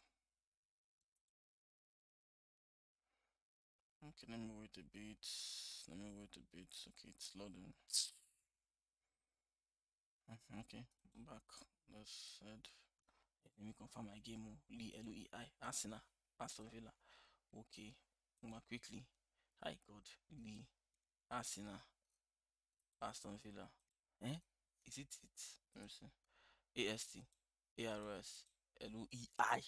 Okay, let me wait a bit. Let me wait a bit. Okay, it's loading. Okay, back. That's it. Let me confirm my game. Lee, L O E I, Arsenal, Aston Villa. Okay, more quickly. Hi, God. Lee, Arsenal, Aston Villa. Eh? Is it it? Let me see. A S T, A R O S, L O E I.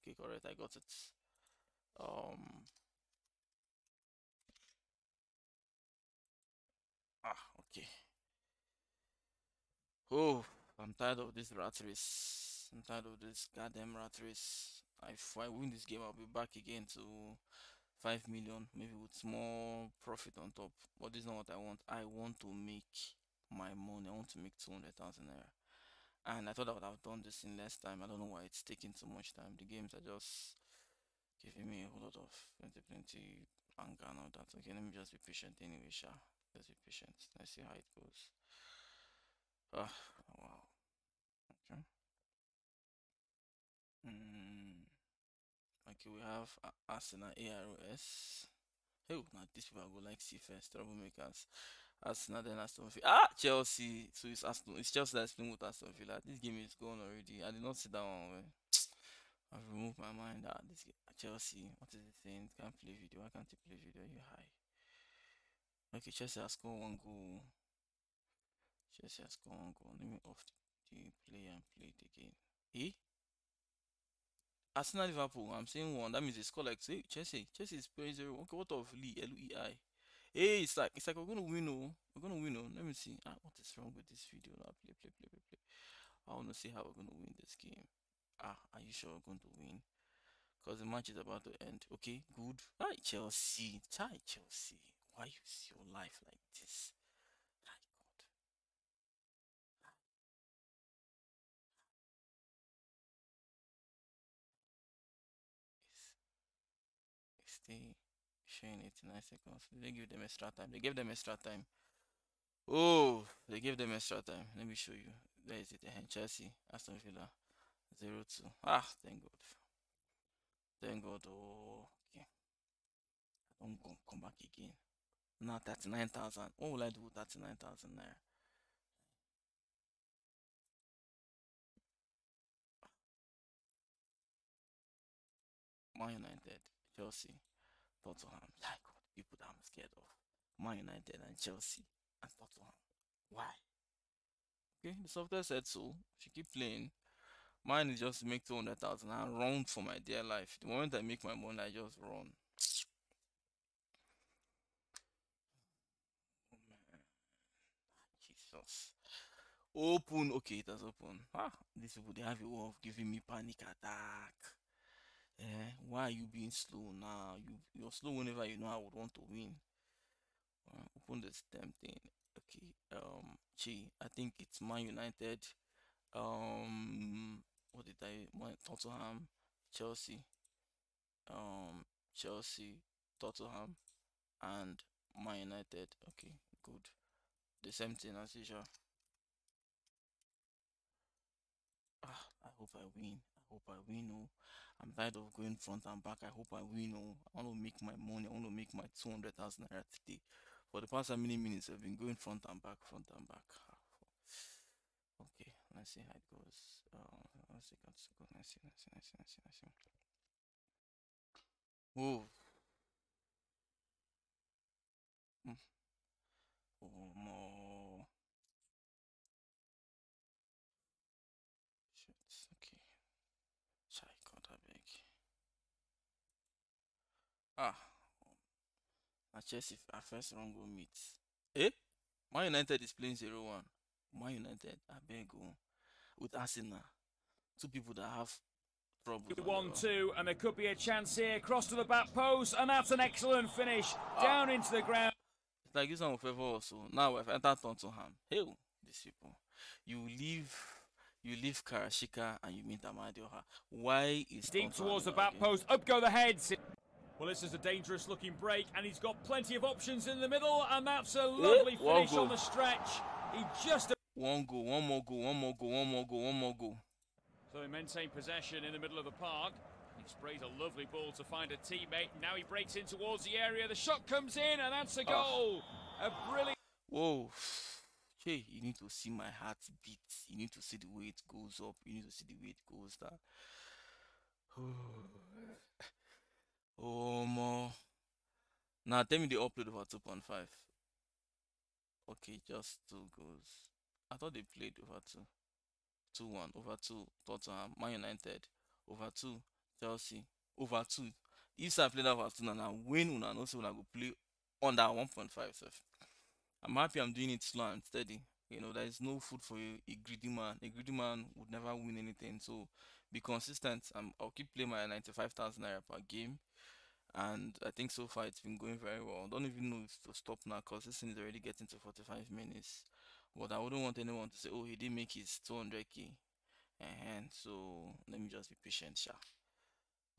Okay, correct. I got it. Um. Ah, okay. Oh, I'm tired of this rat race. I'm tired of this goddamn rat race. If I win this game, I'll be back again to five million, maybe with more profit on top. But this is not what I want. I want to make my money. I want to make two hundred thousand naira. And I thought I would have done this in less time. I don't know why it's taking so much time. The games are just giving me a whole lot of plenty, plenty anger and all that. Okay, let me just be patient anyway, Sha. Let's be patient. Let's see how it goes. Ah, oh, wow. Okay. Mm. Okay, we have Arsenal AROS. Hey, now these people go like see first troublemakers. Arsenal, then Aston Villa. Ah, Chelsea. So it's Aston. It's Chelsea that's playing with Aston Villa. This game is gone already. I did not see that one. I've removed my mind. Ah, this game. Chelsea. What is it saying? Can't play video. Why can't you play video? You high. Okay, Chelsea has scored one goal. Chelsea has scored one goal. Let me off the play and play it again. Eh? Arsenal Liverpool, I'm saying one. That means they score like say Chelsea. Chelsea is playing zero. Okay, what of Lee? L E I. Hey, it's like it's like we're gonna win. Oh, we're gonna win. Oh, let me see. Ah, what is wrong with this video? Now play, play, play, play, play. I wanna see how we're gonna win this game. Ah, are you sure we're going to win? Cause the match is about to end. Okay, good. Hi Chelsea. Hi Chelsea. Why is your life like this? My God. Stay showing eighty-nine seconds. Did they give them extra time? They gave them extra time. Oh, they gave them extra time. Let me show you. There is it. Chelsea, Aston Villa, zero two. Ah, thank God. Thank God. Oh, okay. I don't come, come back again. Now thirty-nine thousand. What will I do with thirty-nine thousand there? Man United, Chelsea, Tottenham. Like God, people that I'm scared of. Man United and Chelsea and Tottenham. Why? Okay, the software said so. She keep playing. Mine is just make two hundred thousand. I run for my dear life. The moment I make my money, I just run. Oh man, Jesus. Open. Okay, it has opened. Ah, these people, they have a way of giving me panic attack. Eh, why are you being slow now? You, you're slow whenever you know I would want to win. Uh, open this damn thing. Okay. Um, gee, I think it's Man United. Um, what did I want? Tottenham, Chelsea, um, Chelsea, Tottenham, and Man United. Okay, good. The same thing as usual. Ah, I hope I win. I hope I win. Oh, I'm tired of going front and back. I hope I win. Oh, I want to make my money. I want to make my two hundred thousand naira today. For the past how many minutes I've been going front and back, front and back. Okay, let's see how it goes. Uh, let's see, let's go. Let's see, let's see, let's see, let's see, let's see. Oh, mm. Oh no! Shit. Okay. Sorry, God, I beg. Ah, I just if I first run go meet. Eh? Man United is playing zero one. Man United, I beg you, with Arsenal, two people that have trouble. One, two, and there could be a chance here. Cross to the back post, and that's an excellent finish. Ah. Down into the ground. It's like this one favor also. Now we've entered Tottenham. Hey, these people, you leave, you leave Karashika, and you meet Amadioha. Why is deep towards the back post? Up go the heads. Well, this is a dangerous looking break, and he's got plenty of options in the middle, and that's a lovely Ooh. finish on the stretch. He just. One goal, one more goal, one more goal, one more goal, one more goal. So he maintained possession in the middle of the park. He sprays a lovely ball to find a teammate. Now he breaks in towards the area. The shot comes in, and that's a goal. Oh. A brilliant. Whoa. Hey, you need to see my heart beat. You need to see the way it goes up. You need to see the way it goes down. Oh, more. Now tell me the upload over two point five. Okay, just two goals. I thought they played over two. two one, over two, Tottenham, Man United, over two, Chelsea, over two. If I played over two, and I win, and I know so I go play under one point five. So I'm happy I'm doing it slow and steady. You know, there is no food for you, a greedy man. A greedy man would never win anything. So be consistent. I'm, I'll keep playing my ninety-five thousand naira per game. And I think so far it's been going very well. I don't even know if to stop now because this thing is already getting to forty-five minutes. But I wouldn't want anyone to say, oh, he didn't make his two hundred K. And so let me just be patient, sha.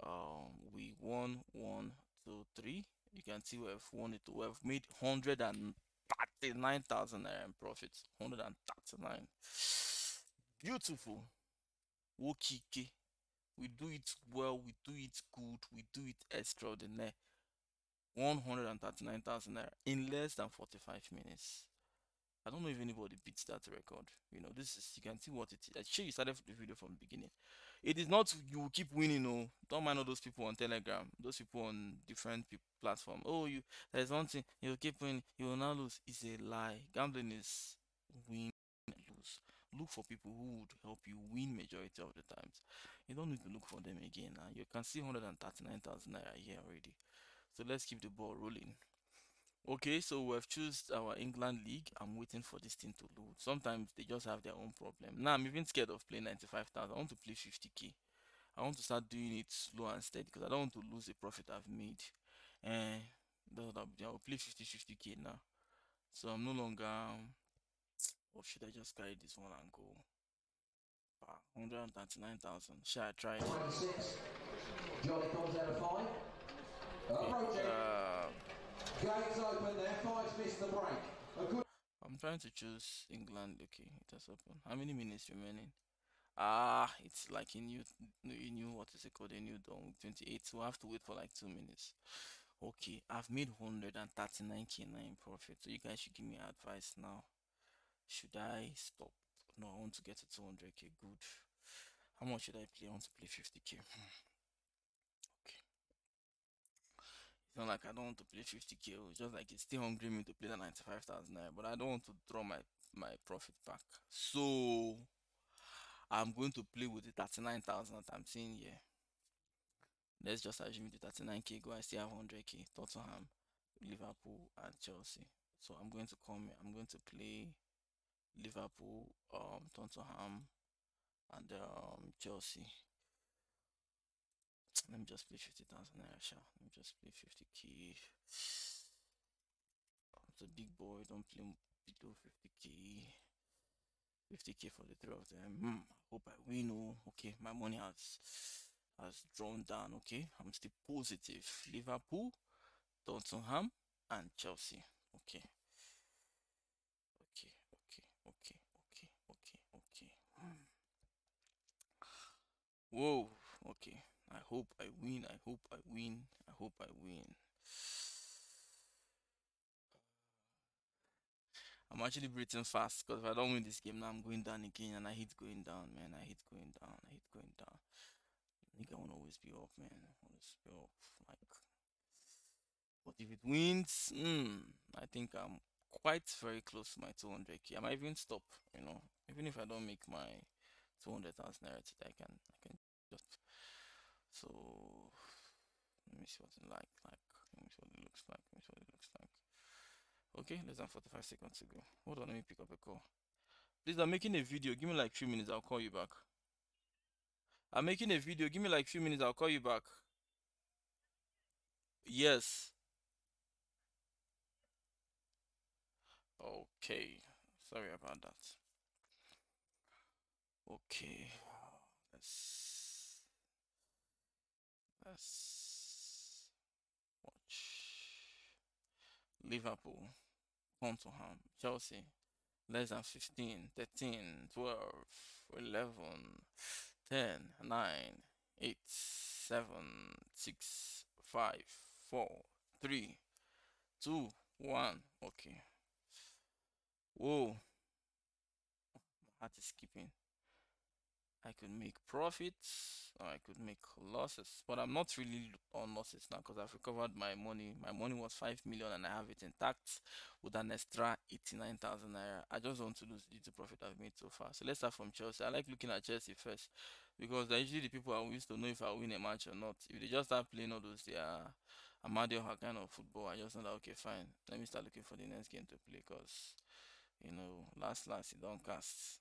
Um, we won one, two, three. You can see we've won it. We've made one hundred thirty-nine thousand in profits. one hundred thirty-nine. Beautiful. Wokike. We do it well. We do it good. We do it extraordinary. one hundred thirty-nine thousand in less than forty-five minutes. I don't know if anybody beats that record. You know, this is, you can see what it is. I sure you started the video from the beginning. It is not you keep winning, oh. Don't mind all those people on Telegram, those people on different platforms. Oh, you there's one thing, you keep winning, you will not lose. It's a lie. Gambling is win and lose. Look for people who would help you win majority of the times. You don't need to look for them again. Huh? You can see one hundred thirty-nine thousand here already. So let's keep the ball rolling. Okay, so we've chosen our England league. I'm waiting for this thing to load. Sometimes they just have their own problem. Now I'm even scared of playing ninety-five thousand. I want to play fifty K. I want to start doing it slow and steady because I don't want to lose the profit I've made. And uh, I'll play fifty, fifty K now. So I'm no longer. Um, or should I just carry this one and go? Wow, one hundred thirty-nine thousand. Shall I try it? twenty-six. Johnny comes out of five. Okay. Uh, Gates open there, five's missed the break. A good I'm trying to choose England. Okay, it has opened. How many minutes remaining? Ah, it's like a new, a new what is it called? A new dawn, twenty-eight. So I have to wait for like two minutes. Okay, I've made one hundred thirty-nine K profit. So you guys should give me advice now. Should I stop? No, I want to get to two hundred K. Good. How much should I play? I want to play fifty K. Not like I don't want to play fifty K, it's just like it's still hungry me to play the ninety-five thousand, but I don't want to draw my my profit back, so I'm going to play with the thirty-nine thousand that I'm seeing here. Let's just assume the thirty-nine K go. I still have one hundred K. Tottenham, Liverpool and Chelsea, so I'm going to come I'm going to play Liverpool, um Tottenham and um Chelsea. Let me just play fifty thousand naira, sha. Let me just play fifty K. It's a big boy, don't play below fifty K. fifty K for the three of them. Mm, hope I win. Oh, okay. My money has has drawn down. Okay, I'm still positive. Liverpool, Tottenham, and Chelsea. Okay. Okay. Okay. Okay. Okay. Okay. Okay. Mm. Whoa. Okay. I hope I win, I hope I win, I hope I win. I'm actually breathing fast because if I don't win this game now, I'm going down again, and I hate going down, man. I hate going down, I hate going down. I think I want to always be up, man. I want to be up, like. But if it wins, mm, I think I'm quite very close to my two hundred K. I might even stop, you know. Even if I don't make my two hundred thousand narrative, I can, I can just... So let me see what it like like let me see what it looks like. Let me see what it looks like. Okay, less than forty-five seconds to go. Hold on, let me pick up a call. Please, I'm making a video. Give me like three minutes, I'll call you back. I'm making a video, give me like three minutes, I'll call you back. Yes. Okay. Sorry about that. Okay. Let's Let's watch. Liverpool, Tottenham, Chelsea, less than fifteen, thirteen, twelve, eleven, ten, nine, eight, seven, six, five, four, three, two, one. Okay. Whoa. My heart is skipping. I could make profits or I could make losses, but I'm not really on losses now because I've recovered my money. My money was five million and I have it intact with an extra eighty-nine thousand naira. I just want to lose the profit I've made so far. So let's start from Chelsea. I like looking at Chelsea first because they're usually the people I used to know if I win a match or not. If they just start playing all those, they are Amadio kind of football. I just know that, okay, fine. Let me start looking for the next game to play because, you know, last, last, it don't cast.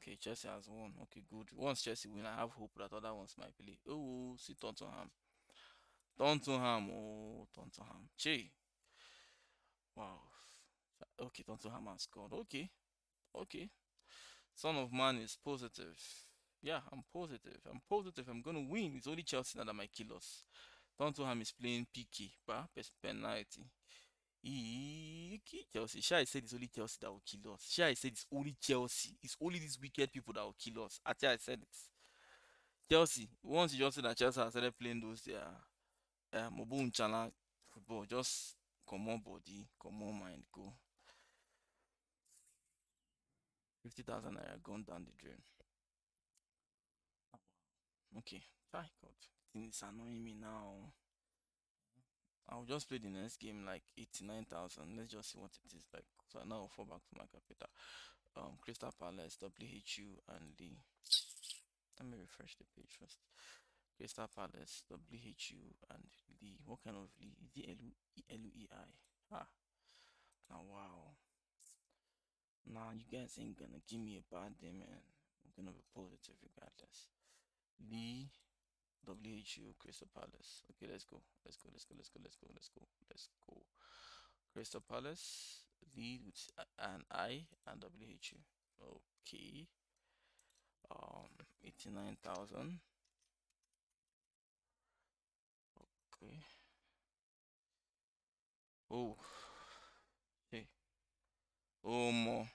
Okay, Chelsea has won. Okay, good. Once Chelsea win, I have hope that other ones might play. Oh, see Tottenham. Tottenham. Oh, Tottenham. Che. Wow. Okay, Tottenham has scored. Okay. Okay. Son of Man is positive. Yeah, I'm positive. I'm positive. I'm going to win. It's only Chelsea that are my killers. Tottenham is playing P K. But penalty. Chelsea. Shai said it's only Chelsea that will kill us. Shai said it's only Chelsea. It's only these wicked people that will kill us. Actually, I said it. Chelsea. Once you just said that Chelsea has started playing those their uh, mobile channel football, just come on body, come on mind, go. Fifty thousand naira gone down the drain. Okay, thank God. It's annoying me now. I'll just play the next game like eighty-nine thousand. Let's just see what it is like. So now I'll fall back to my capital. Um, Crystal Palace, W H U, and the. Let me refresh the page first. Crystal Palace, W H U, and the. What kind of league? The L U E I. Ah. Now, wow. Now, you guys ain't gonna give me a bad day, man. I'm gonna be positive regardless. The. W H U, Crystal Palace. Okay, let's go. Let's go. Let's go. Let's go. Let's go. Let's go. Let's go. Crystal Palace, lead with an I and W H U. Okay. Um, eighty-nine thousand. Okay. Oh. Hey. Oh more.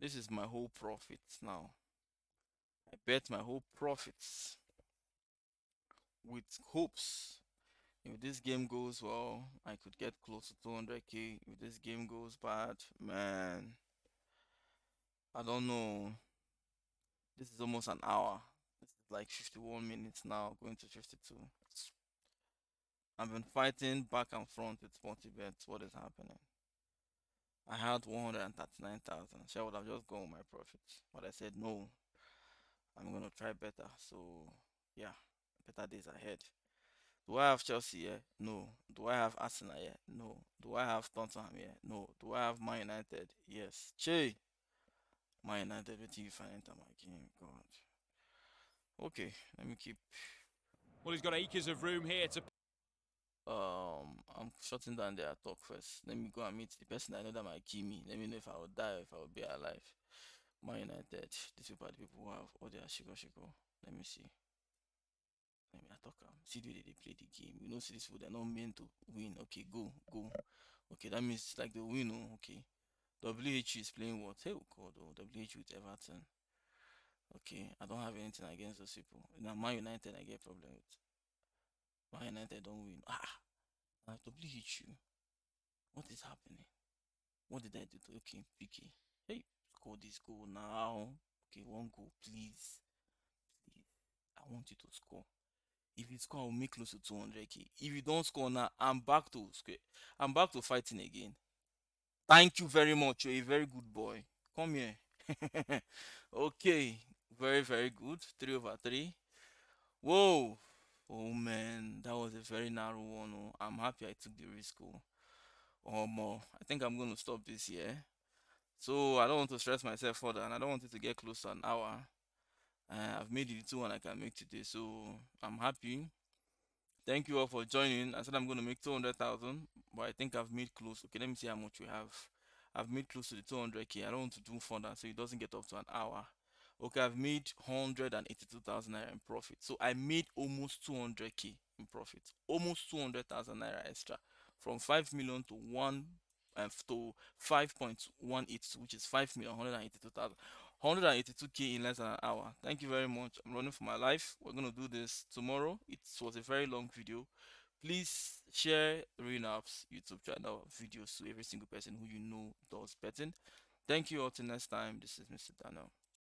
This is my whole profits now. I bet my whole profits. With hopes, if this game goes well, I could get close to two hundred K. If this game goes bad, man, I don't know. This is almost an hour. This is like fifty-one minutes now, going to fifty-two. I've been fighting back and front with SportyBet. What is happening? I had one hundred thirty-nine thousand. So I would have just gone with my profits, but I said no. I'm gonna try better. So yeah. Better days ahead. Do I have Chelsea here? Yeah? No. Do I have Arsenal here? Yeah? No. Do I have Tottenham here? Yeah? No. Do I have Man United? Yes. Che! Man United, wait till you find enter my game. God. Okay, let me keep. Well, he's got acres of room here to. Um, I'm shutting down their talk first. Let me go and meet the person I know that might kill me. Let me know if I will die or if I will be alive. Man United. These people are the people who have all their shiko shiko. Let me see. I mean, I talk um, see the way they play the game. You know, see this food, they're not meant to win. Okay, go, go. Okay, that means it's like the win. Okay, W H U is playing what? Hey, God, oh, W H U with Everton. Okay, I don't have anything against those people. Now, Man United, I get a problem with. Man United don't win. Ah, now W H U. What is happening? What did I do to? Okay, P K. Hey, score this goal now. Okay, one goal, please. Please. I want you to score. If you score, I'll make close to two hundred K. If you don't score now, I'm back to square. I'm back to fighting again. Thank you very much. You're a very good boy. Come here. Okay. Very, very good. Three over three. Whoa. Oh, man. That was a very narrow one. Oh, I'm happy I took the risk. Oh, or more. I think I'm going to stop this here. So, I don't want to stress myself further. And I don't want it to get close to an hour. Uh, I've made it the two one I can make today, so I'm happy. Thank you all for joining. I said I'm going to make two hundred thousand, but I think I've made close. Okay, let me see how much we have. I've made close to the two hundred K. I don't want to do further, so it doesn't get up to an hour. Okay, I've made one hundred eighty-two thousand naira in profit. So I made almost two hundred K in profit, almost two hundred thousand naira extra, from five million to one and uh, to five point one eight two, which is five million one hundred eighty-two thousand. one hundred eighty-two K in less than an hour. Thank you very much. I'm running for my life. We're going to do this tomorrow. It was a very long video. Please share RealNaps YouTube channel videos to every single person who you know does betting. Thank you all till next time. This is Mister Daniel.